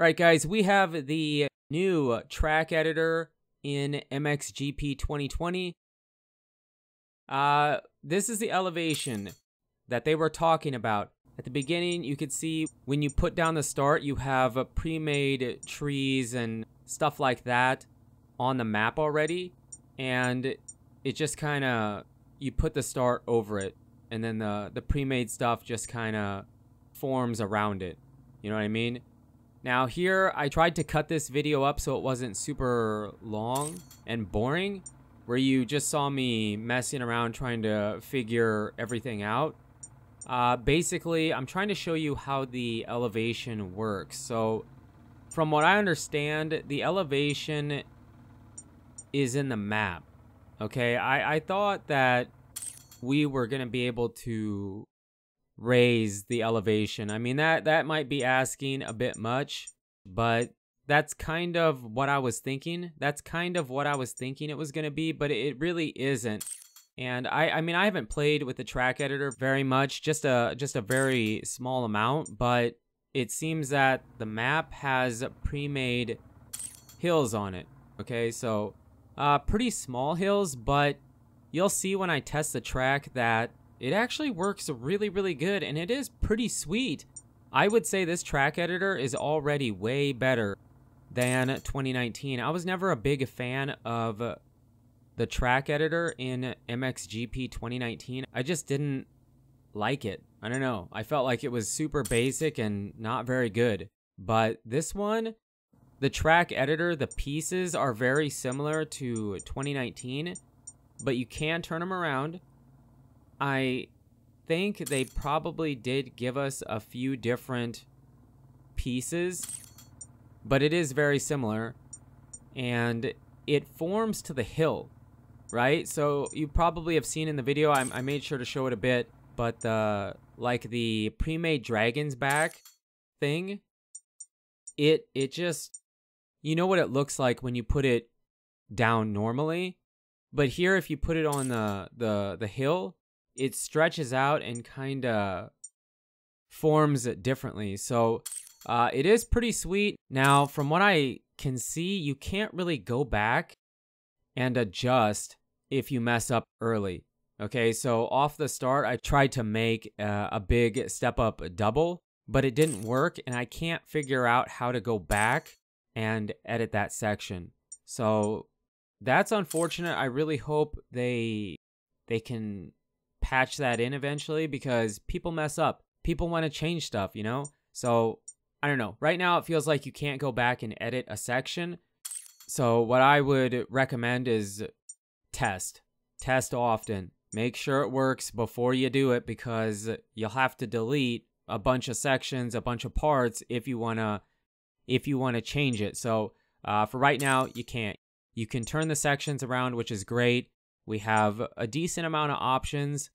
All right, guys, we have the new track editor in MXGP 2020. This is the elevation that they were talking about. At the beginning, you could see when you put down the start, you have pre-made trees and stuff like that on the map already. And it just kind of, you put the start over it. And then the pre-made stuff just kind of forms around it. You know what I mean? Now here, I tried to cut this video up so it wasn't super long and boring, where you just saw me messing around trying to figure everything out. Basically, I'm trying to show you how the elevation works. So from what I understand, the elevation is in the map. Okay, I thought that we were going to be able to raise the elevation. I mean, that might be asking a bit much, but that's kind of what I was thinking. That's kind of what I was thinking it was going to be, but it really isn't. And I mean, I haven't played with the track editor very much, just a very small amount, but it seems that the map has pre-made hills on it. Okay, so pretty small hills, but you'll see when I test the track that it actually works really, really good, and it is pretty sweet. I would say this track editor is already way better than 2019. I was never a big fan of the track editor in MXGP 2019. I just didn't like it. I don't know. I felt like it was super basic and not very good. But this one, the track editor, the pieces are very similar to 2019. But you can turn them around. I think they probably did give us a few different pieces, but it is very similar, and it forms to the hill, right? So you probably have seen in the video, I made sure to show it a bit, but like the pre-made dragon's back thing, it just, you know what it looks like when you put it down normally. But here, if you put it on the hill, it stretches out and kind of forms it differently. So it is pretty sweet. Now, from what I can see, you can't really go back and adjust if you mess up early. Okay, so off the start, I tried to make a big step-up double, but it didn't work, and I can't figure out how to go back and edit that section. So that's unfortunate. I really hope they can patch that in eventually, because people mess up. People want to change stuff, you know? So, I don't know. Right now, it feels like you can't go back and edit a section. So, what I would recommend is test. Test often. Make sure it works before you do it, because you'll have to delete a bunch of sections, a bunch of parts if you wanna change it. So, for right now, you can't. You can turn the sections around, which is great. We have a decent amount of options,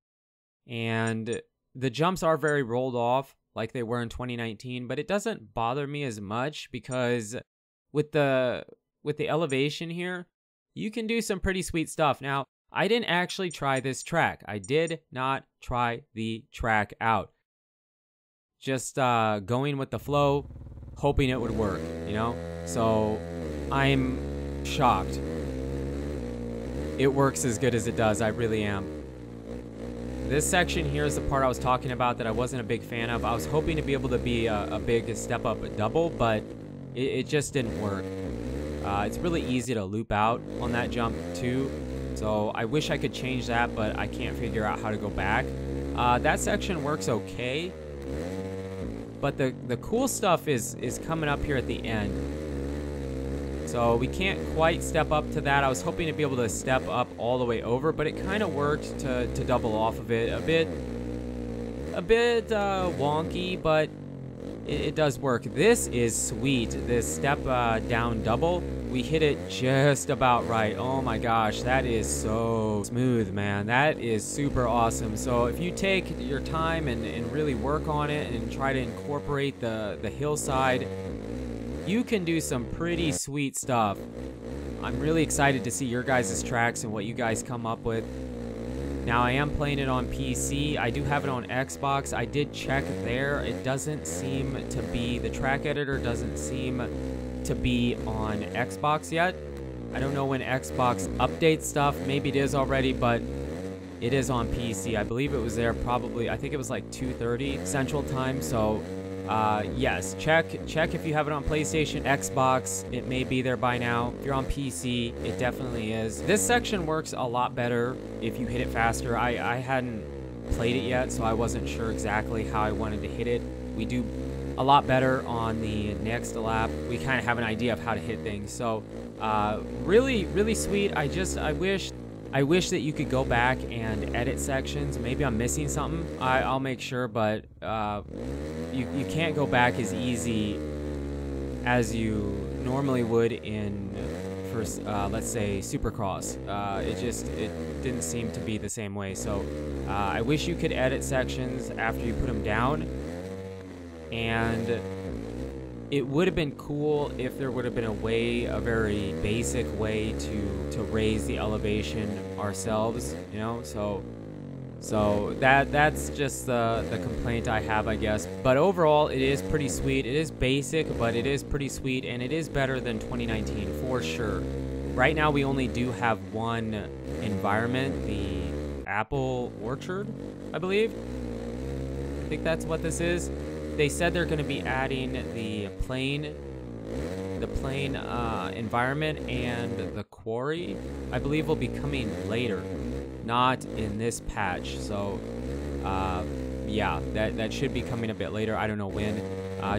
and the jumps are very rolled off like they were in 2019, but it doesn't bother me as much, because with the elevation here, you can do some pretty sweet stuff. Now, I didn't actually try this track. I did not try the track out. Just going with the flow, hoping it would work, you know? So I'm shocked. It works as good as it does. I really am. This section here is the part I was talking about that I wasn't a big fan of. I was hoping to be able to be a big step up, a double, but it just didn't work. It's really easy to loop out on that jump too. So I wish I could change that, but I can't figure out how to go back. That section works okay. But the cool stuff is coming up here at the end. So we can't quite step up to that. I was hoping to be able to step up all the way over, but it kind of worked to double off of it. A bit wonky, but it does work. This is sweet. This step down double, we hit it just about right. Oh my gosh, that is so smooth, man. That is super awesome. So if you take your time and really work on it and try to incorporate the hillside, you can do some pretty sweet stuff. I'm really excited to see your guys' tracks and what you guys come up with. Now I am playing it on PC. I do have it on Xbox. I did check there. It doesn't seem to be, the track editor doesn't seem to be on Xbox yet. I don't know when Xbox updates stuff. Maybe it is already, but it is on PC. I believe it was there probably, I think it was like 2:30 Central Time. So yes, check if you have it on PlayStation, Xbox, it may be there by now. If you're on PC, it definitely is. This section works a lot better if you hit it faster. I hadn't played it yet, so I wasn't sure exactly how I wanted to hit it. We do a lot better on the next lap. We kind of have an idea of how to hit things. So really sweet. I wish that you could go back and edit sections. Maybe I'm missing something. I'll make sure, but you can't go back as easy as you normally would in first, let's say Supercross. It didn't seem to be the same way. So I wish you could edit sections after you put them down. And it would have been cool if there would have been a way, a very basic way to raise the elevation ourselves, you know? So that's just the complaint I have, I guess. But overall, it is pretty sweet. It is basic, but it is pretty sweet, and it is better than 2019 for sure. Right now, we only do have one environment, the Apple Orchard, I believe. I think that's what this is. They said they're going to be adding the plane environment, and the quarry, I believe, will be coming later, not in this patch. So yeah, that should be coming a bit later. I don't know when.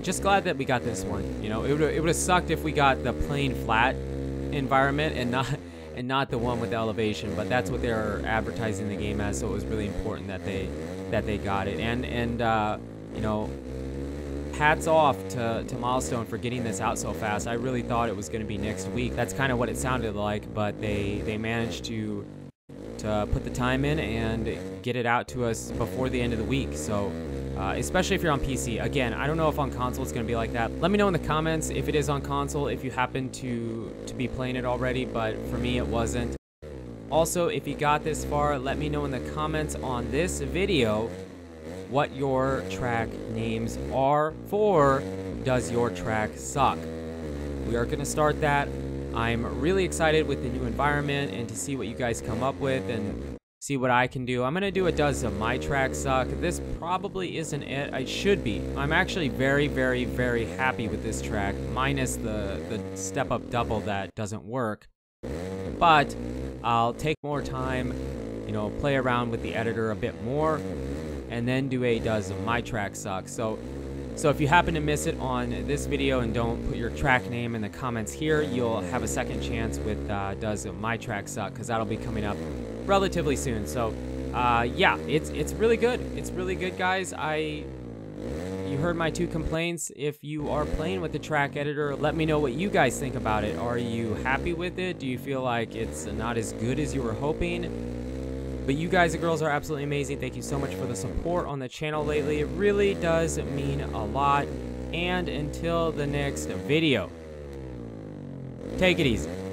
Just glad that we got this one. You know, it would have sucked if we got the plain flat environment and not the one with the elevation, but that's what they're advertising the game as, so it was really important that they got it. And you know, hats off to Milestone for getting this out so fast. I really thought it was going to be next week. That's kind of what it sounded like, but they managed to put the time in and get it out to us before the end of the week. So especially if you're on PC. Again, I don't know if on console it's going to be like that. Let me know in the comments if it is on console, if you happen to be playing it already, but for me it wasn't. Also, if you got this far, let me know in the comments on this video what your track names are for Does Your Track Suck? We are going to start that. I'm really excited with the new environment and to see what you guys come up with and see what I can do. I'm going to do a Does My Track Suck. This probably isn't it. I should be. I'm actually very happy with this track, minus the step up double that doesn't work. But I'll take more time, you know, play around with the editor a bit more, and then do a Does My Track Suck. So if you happen to miss it on this video and don't put your track name in the comments here, you'll have a second chance with Does My Track Suck, because that'll be coming up relatively soon. So yeah, it's really good. It's really good, guys. You heard my two complaints. If you are playing with the track editor, let me know what you guys think about it. Are you happy with it? Do you feel like it's not as good as you were hoping? But you guys and girls are absolutely amazing. Thank you so much for the support on the channel lately. It really does mean a lot. And until the next video, take it easy.